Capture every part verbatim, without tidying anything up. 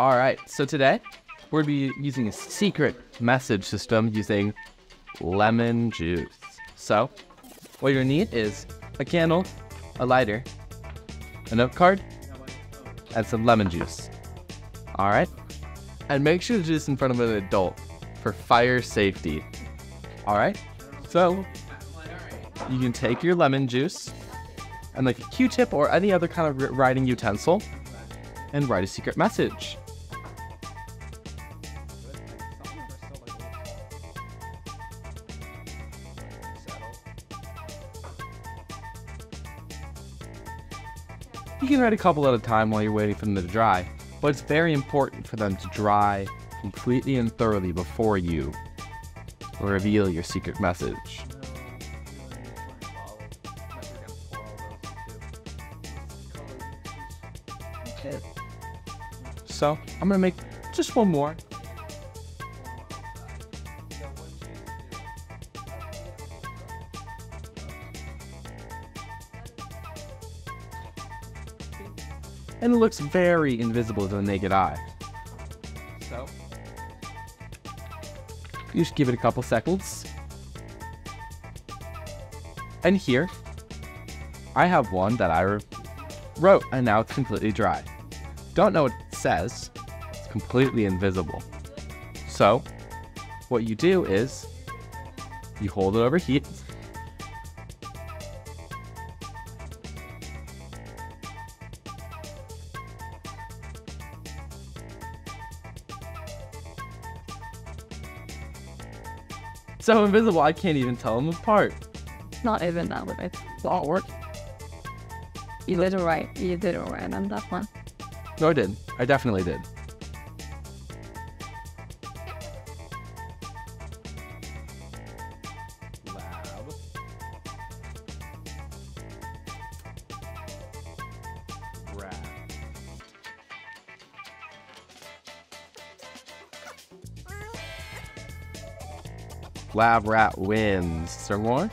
All right, so today we're going to be using a secret message system using lemon juice. So what you're going to need is a candle, a lighter, a note card, and some lemon juice. All right, and make sure to do this in front of an adult for fire safety. All right, so you can take your lemon juice and like a Q-tip or any other kind of writing utensil and write a secret message. You can write a couple at a time while you're waiting for them to dry, but it's very important for them to dry completely and thoroughly before you reveal your secret message. So I'm gonna make just one more. And it looks very invisible to the naked eye. So you just give it a couple seconds. And here, I have one that I wrote, and now it's completely dry. Don't know what it says. It's completely invisible. So what you do is you hold it over heat. So invisible, I can't even tell them apart. Not even that, but it's all work. You did it right. You did it right on that one. No, I did. I definitely did. Lab. Wrap. Lab rat wins. Is there more?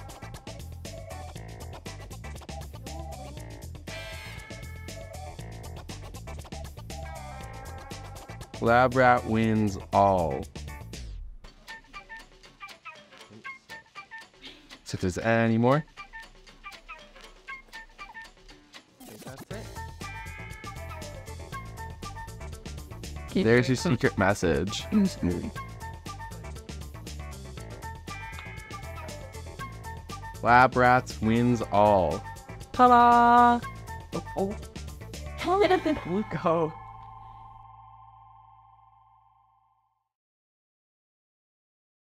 Lab rat wins all. See if there's any more. There's your secret message. Lab rats wins all. Ta-da! Oh, oh. Look.